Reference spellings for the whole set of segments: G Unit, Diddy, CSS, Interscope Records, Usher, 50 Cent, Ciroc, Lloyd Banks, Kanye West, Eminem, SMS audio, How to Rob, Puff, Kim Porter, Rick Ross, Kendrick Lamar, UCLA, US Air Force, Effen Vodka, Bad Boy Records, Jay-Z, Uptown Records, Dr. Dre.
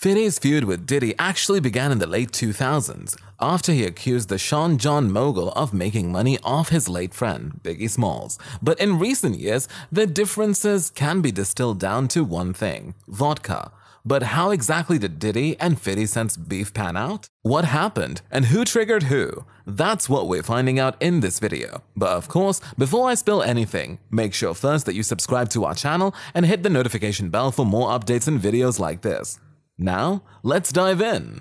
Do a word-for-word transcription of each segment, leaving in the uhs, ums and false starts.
Fiddy's feud with Diddy actually began in the late two thousands, after he accused the Sean John mogul of making money off his late friend, Biggie Smalls. But in recent years, their differences can be distilled down to one thing: vodka. But how exactly did Diddy and fifty Cent's beef pan out? What happened and who triggered who? That's what we're finding out in this video. But of course, before I spill anything, make sure first that you subscribe to our channel and hit the notification bell for more updates and videos like this. Now, let's dive in.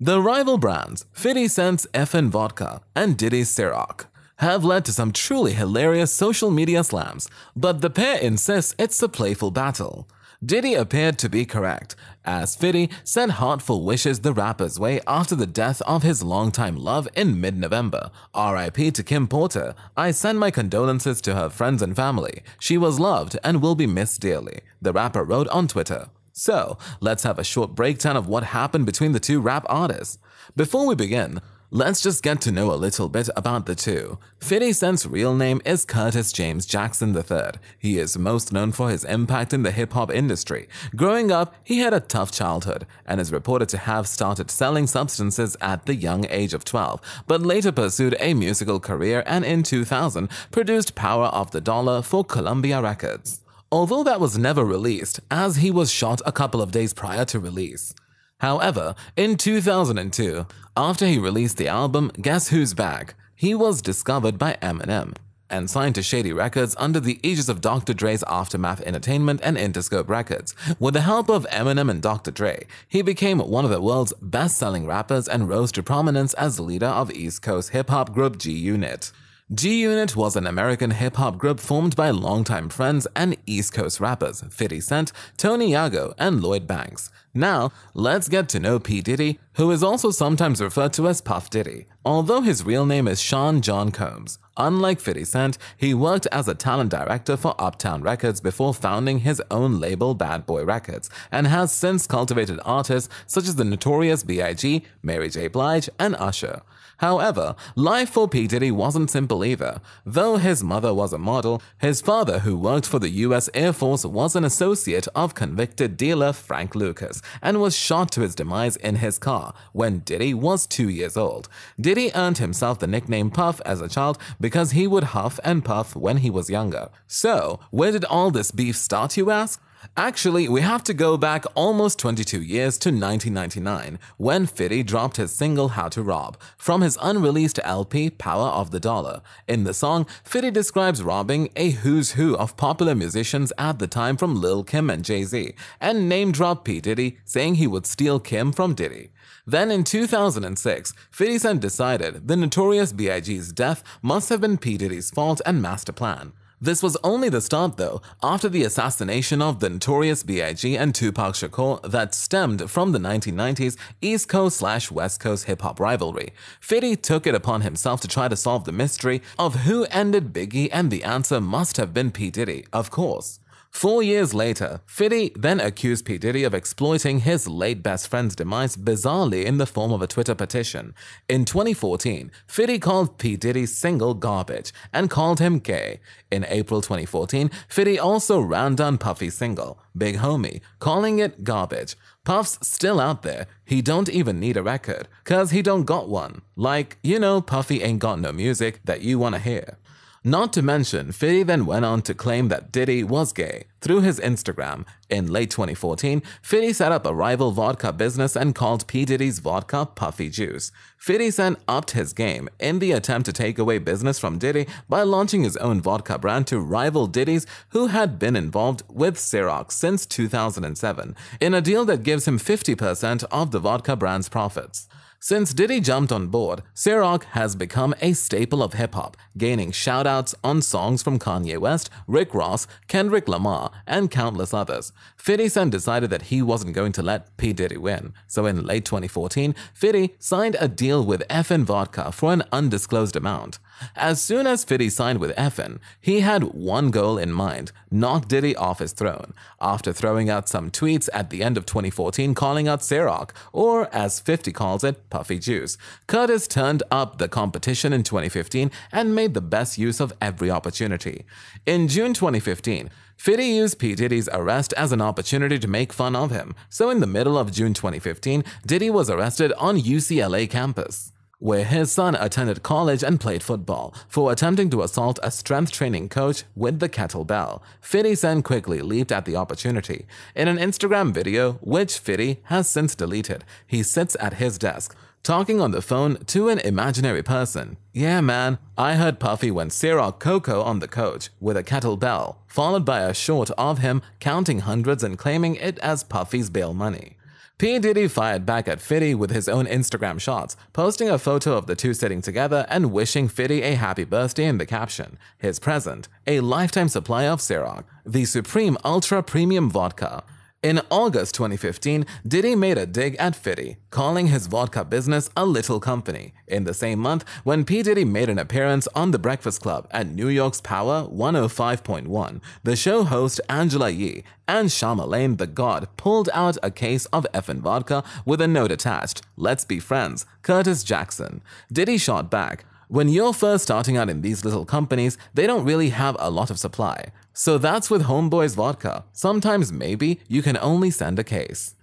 The rival brands, fifty Cent's Effen Vodka and Diddy's Ciroc, have led to some truly hilarious social media slams, but the pair insists it's a playful battle. Diddy appeared to be correct, as Fiddy sent heartfelt wishes the rapper's way after the death of his longtime love in mid-November. R I P to Kim Porter. I send my condolences to her friends and family. She was loved and will be missed dearly, the rapper wrote on Twitter. So, let's have a short breakdown of what happened between the two rap artists. Before we begin, let's just get to know a little bit about the two. fifty Cent's real name is Curtis James Jackson the third. He is most known for his impact in the hip-hop industry. Growing up, he had a tough childhood and is reported to have started selling substances at the young age of twelve, but later pursued a musical career and in two thousand produced Power of the Dollar for Columbia Records, although that was never released as he was shot a couple of days prior to release. However, in two thousand two, after he released the album Guess Who's Back, he was discovered by Eminem and signed to Shady Records under the aegis of Doctor Dre's Aftermath Entertainment and Interscope Records. With the help of Eminem and Doctor Dre, he became one of the world's best-selling rappers and rose to prominence as leader of East Coast hip-hop group G Unit. G Unit was an American hip-hop group formed by longtime friends and East Coast rappers fifty Cent, Tony Yayo, and Lloyd Banks. Now, let's get to know P. Diddy, who is also sometimes referred to as Puff Diddy, although his real name is Sean John Combs. Unlike fifty Cent, he worked as a talent director for Uptown Records before founding his own label Bad Boy Records, and has since cultivated artists such as the notorious B I G, Mary J. Blige, and Usher. However, life for P. Diddy wasn't simple either. Though his mother was a model, his father, who worked for the U S Air Force, was an associate of convicted dealer Frank Lucas and was shot to his demise in his car when Diddy was two years old. Diddy earned himself the nickname Puff as a child because he would huff and puff when he was younger. So, where did all this beef start, you ask? Actually, we have to go back almost twenty-two years to nineteen ninety-nine, when Fiddy dropped his single How to Rob from his unreleased L P Power of the Dollar. In the song, Fiddy describes robbing a who's who of popular musicians at the time, from Lil Kim and Jay-Z, and name-dropped P. Diddy, saying he would steal Kim from Diddy. Then in two thousand six, fifty Cent decided the notorious B I G's death must have been P. Diddy's fault and master plan. This was only the start, though. After the assassination of the notorious B I G and Tupac Shakur that stemmed from the nineteen nineties East Coast slash West Coast hip-hop rivalry, Fiddy took it upon himself to try to solve the mystery of who ended Biggie, and the answer must have been P. Diddy, of course. Four years later, Fiddy then accused P. Diddy of exploiting his late best friend's demise bizarrely in the form of a Twitter petition. In twenty fourteen, Fiddy called P. Diddy's single garbage and called him gay. In April twenty fourteen, Fiddy also ran down Puffy's single, Big Homie, calling it garbage. Puff's still out there. He don't even need a record, cause he don't got one. Like, you know, Puffy ain't got no music that you wanna hear. Not to mention, Fiddy then went on to claim that Diddy was gay through his Instagram. In late twenty fourteen, Fiddy set up a rival vodka business and called P. Diddy's vodka Puffy Juice. Fiddy then upped his game in the attempt to take away business from Diddy by launching his own vodka brand to rival Diddy's, who had been involved with Ciroc since two thousand seven, in a deal that gives him fifty percent of the vodka brand's profits. Since Diddy jumped on board, Ciroc has become a staple of hip-hop, gaining shoutouts on songs from Kanye West, Rick Ross, Kendrick Lamar, and countless others. fifty Cent decided that he wasn't going to let P. Diddy win, so in late twenty fourteen, fifty signed a deal with Effen Vodka for an undisclosed amount. As soon as fifty signed with Effen, he had one goal in mind: knock Diddy off his throne. After throwing out some tweets at the end of twenty fourteen calling out Ciroc, or as fifty calls it, Puffy Juice, Curtis turned up the competition in twenty fifteen and made the best use of every opportunity. In June twenty fifteen, Fiddy used P. Diddy's arrest as an opportunity to make fun of him, so in the middle of June twenty fifteen, Diddy was arrested on U C L A campus, where his son attended college and played football, for attempting to assault a strength training coach with the kettlebell. Fiddy Sen quickly leaped at the opportunity. In an Instagram video, which Fiddy has since deleted, he sits at his desk, talking on the phone to an imaginary person. "Yeah man, I heard Puffy went Ciroc Coco on the coach with a kettlebell," followed by a short of him counting hundreds and claiming it as Puffy's bail money. P. Diddy fired back at Fiddy with his own Instagram shots, posting a photo of the two sitting together and wishing Fiddy a happy birthday in the caption. His present, a lifetime supply of Ciroc, the supreme ultra premium vodka. In August twenty fifteen, Diddy made a dig at Fiddy, calling his vodka business a little company. In the same month, when P. Diddy made an appearance on The Breakfast Club at New York's Power one oh five point one, the show host Angela Yee and Shyamalan the God pulled out a case of Effen Vodka with a note attached, "Let's be friends, Curtis Jackson." Diddy shot back, "When you're first starting out in these little companies, they don't really have a lot of supply. So that's with Homeboy's vodka. Sometimes maybe you can only send a case."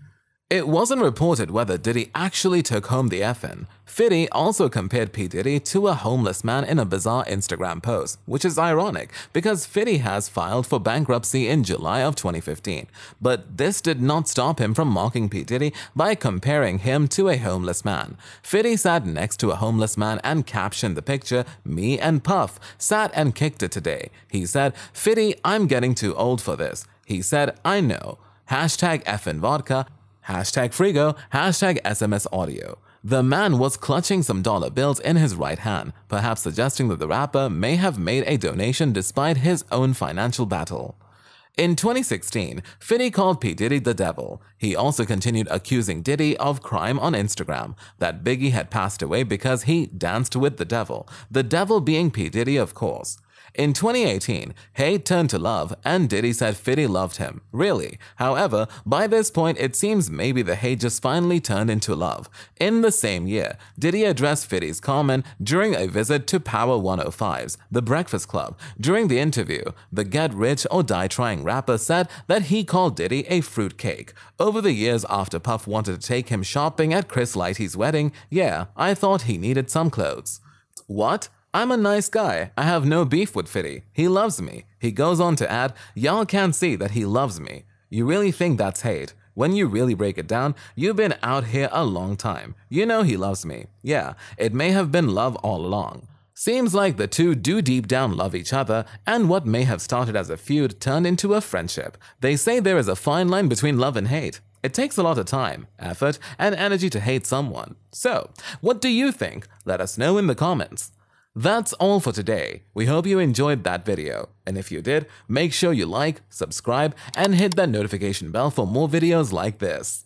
It wasn't reported whether Diddy actually took home the Effen. Fiddy also compared P. Diddy to a homeless man in a bizarre Instagram post, which is ironic because Fiddy has filed for bankruptcy in July of twenty fifteen. But this did not stop him from mocking P. Diddy by comparing him to a homeless man. Fiddy sat next to a homeless man and captioned the picture, "Me and Puff sat and kicked it today." He said, "Fiddy, I'm getting too old for this." He said, "I know. Hashtag Effen Vodka. Hashtag Frigo, hashtag S M S Audio." The man was clutching some dollar bills in his right hand, perhaps suggesting that the rapper may have made a donation despite his own financial battle. In twenty sixteen, Fiddy called P. Diddy the devil. He also continued accusing Diddy of crime on Instagram, that Biggie had passed away because he danced with the devil, the devil being P. Diddy, of course. In twenty eighteen, hate turned to love, and Diddy said Fiddy loved him, really. However, by this point, it seems maybe the hate just finally turned into love. In the same year, Diddy addressed Fiddy's comment during a visit to Power one oh five's The Breakfast Club. During the interview, the Get Rich or Die Trying rapper said that he called Diddy a fruitcake. "Over the years after Puff wanted to take him shopping at Chris Lighty's wedding, yeah, I thought he needed some clothes. What? I'm a nice guy. I have no beef with Fiddy. He loves me." He goes on to add, "Y'all can't see that he loves me. You really think that's hate? When you really break it down, you've been out here a long time. You know he loves me. Yeah, it may have been love all along." Seems like the two do deep down love each other, and what may have started as a feud turned into a friendship. They say there is a fine line between love and hate. It takes a lot of time, effort, and energy to hate someone. So, what do you think? Let us know in the comments. That's all for today. We hope you enjoyed that video, and if you did, make sure you like, subscribe, and hit that notification bell for more videos like this.